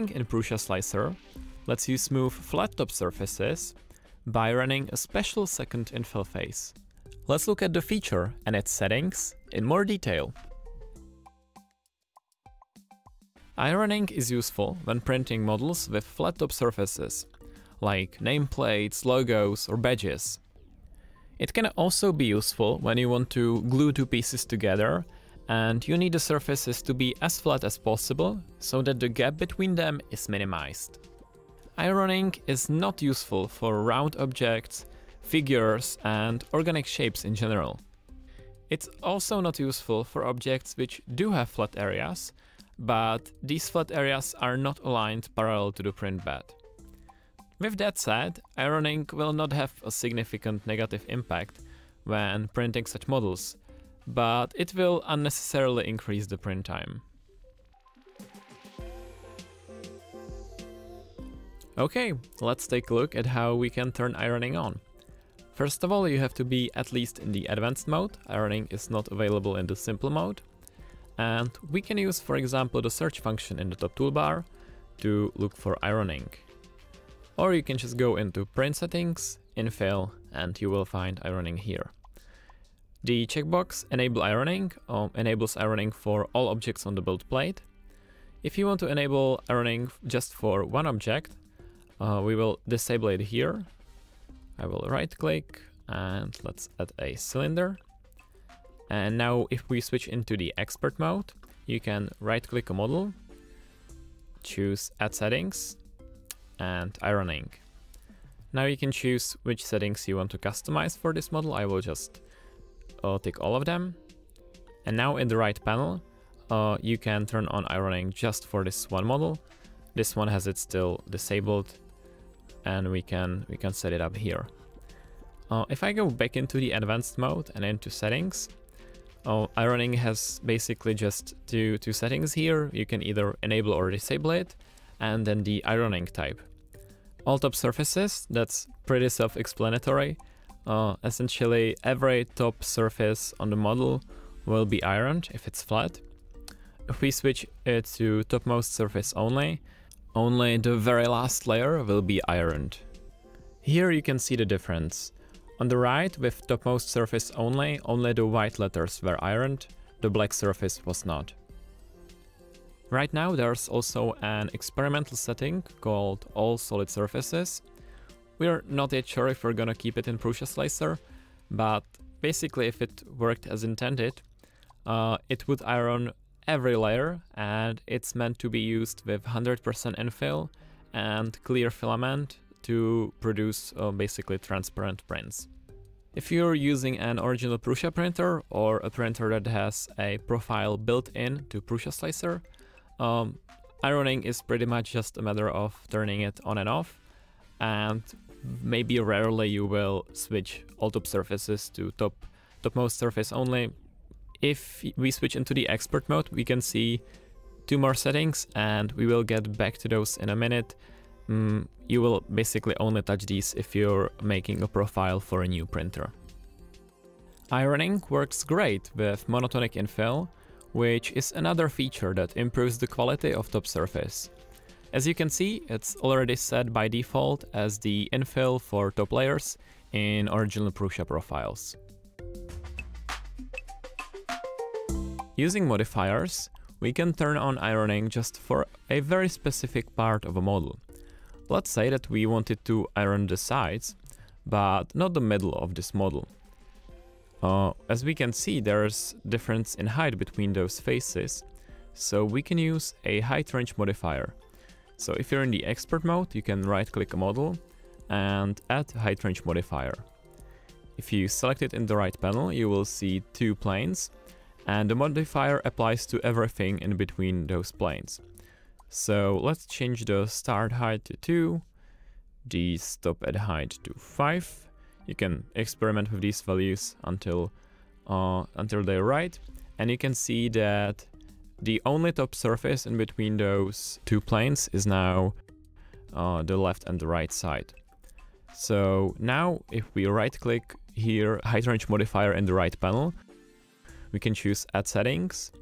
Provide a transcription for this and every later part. running in PrusaSlicer, lets you smooth flat top surfaces by running a special second infill phase. Let's look at the feature and its settings in more detail. Eye running is useful when printing models with flat top surfaces, like nameplates, logos or badges. It can also be useful when you want to glue two pieces together and you need the surfaces to be as flat as possible so that the gap between them is minimized. Eye running is not useful for round objects, figures and organic shapes in general. It's also not useful for objects which do have flat areas, but these flat areas are not aligned parallel to the print bed. With that said, eye running will not have a significant negative impact when printing such models, but it will unnecessarily increase the print time. Okay, let's take a look at how we can turn eye running on. First of all, you have to be at least in the advanced mode. Eye running is not available in the simple mode. And we can use, for example, the search function in the top toolbar to look for eye running. Or you can just go into print settings, infill, and you will find eye running here. The checkbox enable eye running enables eye running for all objects on the build plate. If you want to enable eye running just for one object, we will disable it here. I will right click and let's add a cylinder. And now if we switch into the expert mode, you can right click a model, choose add settings, and eye running. Now you can choose which settings you want to customize for this model. I will just tick all of them. And now in the right panel, you can turn on eye running just for this one model. This one has it still disabled, and we can set it up here. If I go back into the advanced mode and into settings, eye running has basically just two settings here. You can either enable or disable it, and then the eye running type. All top surfaces, that's pretty self-explanatory. Essentially, every top surface on the model will be eye runned if it's flat. If we switch it to topmost surface only the very last layer will be eye runned. Here you can see the difference. On the right, with topmost surface only the white letters were eye runned, the black surface was not. Right now there's also an experimental setting called All Solid Surfaces. We're not yet sure if we're gonna keep it in PrusaSlicer, but basically if it worked as intended, it would eye run every layer, and it's meant to be used with 100% infill and clear filament to produce basically transparent prints. If you're using an original Prusa printer or a printer that has a profile built in to PrusaSlicer, eye running is pretty much just a matter of turning it on and off, and maybe rarely you will switch all top surfaces to topmost surface only. If we switch into the expert mode, we can see two more settings, and we will get back to those in a minute. You will basically only touch these if you're making a profile for a new printer. Eye running works great with monotonic infill, which is another feature that improves the quality of top surface. As you can see, it's already set by default as the infill for top layers in original Prusa profiles. Using modifiers, we can turn on eye running just for a very specific part of a model. Let's say that we wanted to eye run the sides, but not the middle of this model. As we can see, there's difference in height between those faces, so we can use a height range modifier. So if you're in the expert mode, you can right click a model and add height range modifier. If you select it in the right panel, you will see two planes, and the modifier applies to everything in between those planes. So let's change the start height to 2, the stop at height to 5. You can experiment with these values until they're right, and you can see that the only top surface in between those two planes is now the left and the right side. So now if we right click here, height range modifier in the right panel, we can choose add settings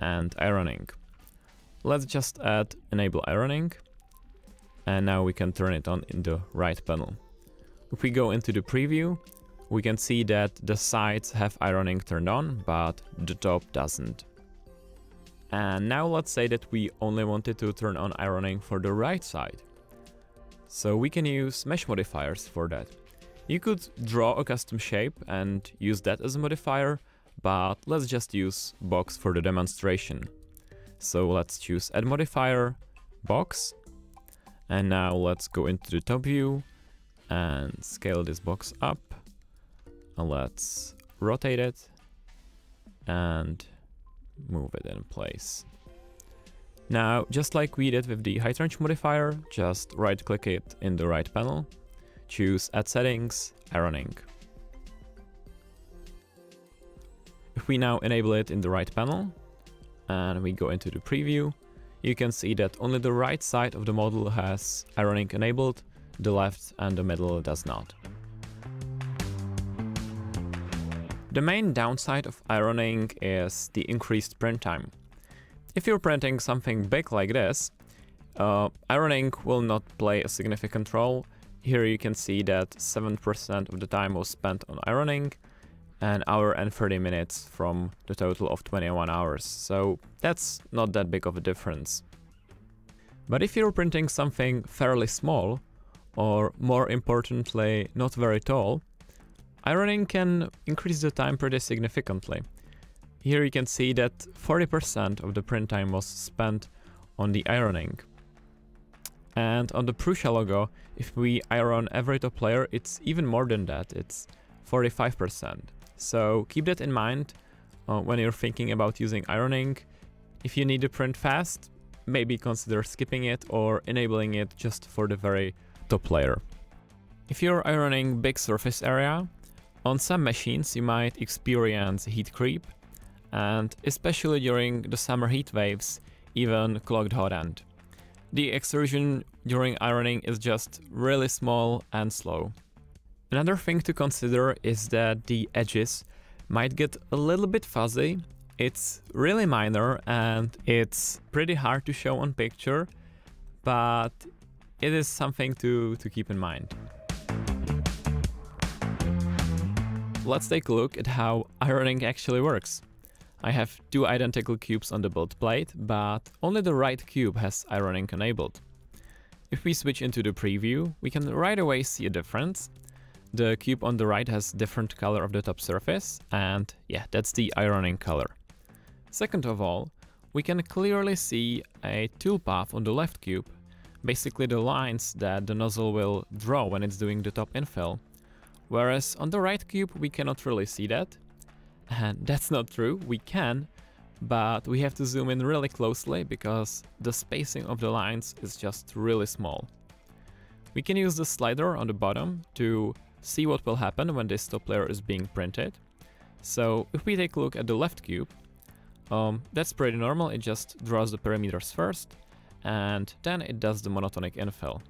and eye running. Let's just add enable eye running and now we can turn it on in the right panel. If we go into the preview, we can see that the sides have ironing turned on, but the top doesn't. And now let's say that we only wanted to turn on ironing for the right side. So we can use mesh modifiers for that. You could draw a custom shape and use that as a modifier, but let's just use box for the demonstration. So let's choose add modifier, box, and now let's go into the top view and scale this box up. And let's rotate it and move it in place. Now, just like we did with the height range modifier, just right click it in the right panel, choose add settings, ironing. If we now enable it in the right panel and we go into the preview, you can see that only the right side of the model has ironing enabled, the left and the middle does not. The main downside of ironing is the increased print time. If you're printing something big like this, ironing will not play a significant role. Here you can see that 7% of the time was spent on ironing, an hour and 30 minutes from the total of 21 hours, so that's not that big of a difference. But if you're printing something fairly small, or more importantly, not very tall, ironing can increase the time pretty significantly. Here you can see that 40% of the print time was spent on the ironing. And on the Prusa logo, if we iron every top layer, it's even more than that, it's 45%. So keep that in mind when you're thinking about using ironing. If you need to print fast, maybe consider skipping it or enabling it just for the very top layer. If you're ironing big surface area, on some machines you might experience heat creep, and especially during the summer heat waves, even clogged hot end. The extrusion during ironing is just really small and slow. Another thing to consider is that the edges might get a little bit fuzzy. It's really minor and it's pretty hard to show on picture, but it is something to keep in mind. Let's take a look at how ironing actually works. I have two identical cubes on the build plate, but only the right cube has ironing enabled. If we switch into the preview, we can right away see a difference. The cube on the right has different color of the top surface, and yeah, that's the ironing color. Second of all, we can clearly see a toolpath on the left cube, basically the lines that the nozzle will draw when it's doing the top infill, whereas on the right cube we cannot really see that. And that's not true, we can, but we have to zoom in really closely because the spacing of the lines is just really small. We can use the slider on the bottom to see what will happen when this top layer is being printed. So if we take a look at the left cube, that's pretty normal, it just draws the perimeters first and then it does the monotonic infill.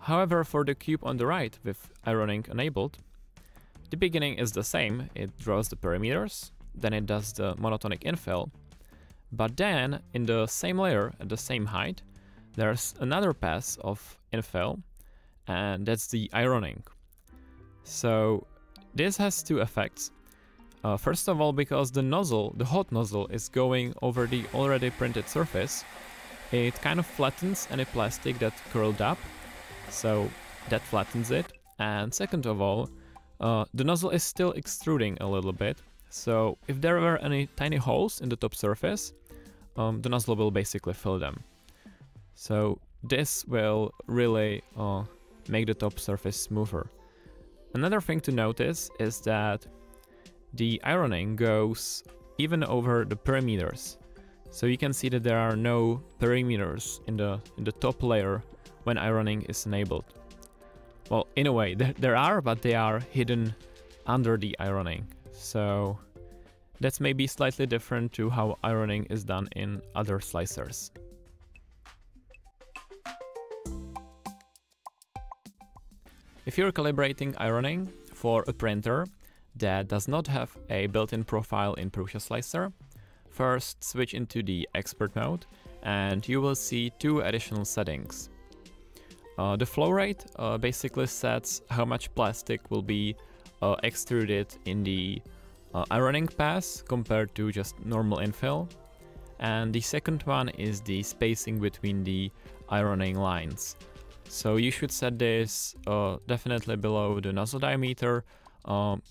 However, for the cube on the right with ironing enabled, the beginning is the same, it draws the perimeters, then it does the monotonic infill, but then in the same layer at the same height, there's another pass of infill, and that's the ironing. So this has two effects. First of all, because the hot nozzle is going over the already printed surface, it kind of flattens any plastic that curled up, so that flattens it. And second of all, the nozzle is still extruding a little bit, so if there were any tiny holes in the top surface, the nozzle will basically fill them. So this will really make the top surface smoother. Another thing to notice is that the ironing goes even over the perimeters. So you can see that there are no perimeters in the top layer when ironing is enabled. Well, in a way, there are, but they are hidden under the ironing. So that's maybe slightly different to how ironing is done in other slicers. If you're calibrating ironing for a printer that does not have a built-in profile in PrusaSlicer, first switch into the expert mode and you will see two additional settings. The flow rate basically sets how much plastic will be extruded in the ironing pass compared to just normal infill. And the second one is the spacing between the ironing lines. So you should set this definitely below the nozzle diameter.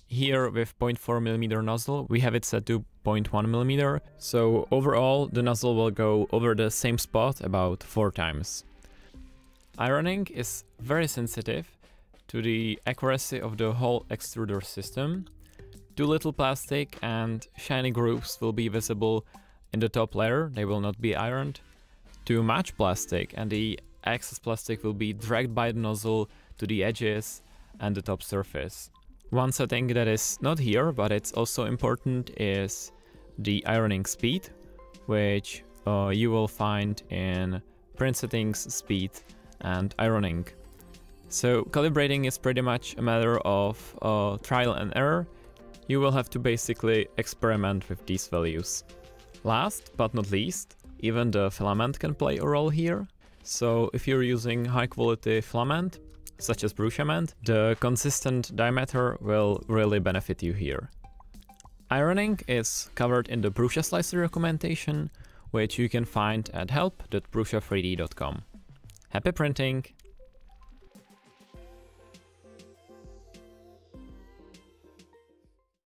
Here with 0.4mm nozzle we have it set to 0.1mm, so overall the nozzle will go over the same spot about 4 times. Ironing is very sensitive to the accuracy of the whole extruder system. Too little plastic and shiny grooves will be visible in the top layer, they will not be ironed. Too much plastic and the excess plastic will be dragged by the nozzle to the edges and the top surface. One setting that is not here, but it's also important, is the ironing speed, which you will find in print settings, speed and ironing. So calibrating is pretty much a matter of trial and error. You will have to basically experiment with these values. Last but not least, even the filament can play a role here. So if you're using high quality filament, such as Prusament, the consistent diameter will really benefit you here. Ironing is covered in the PrusaSlicer documentation, which you can find at help.prusa3d.com. Happy printing!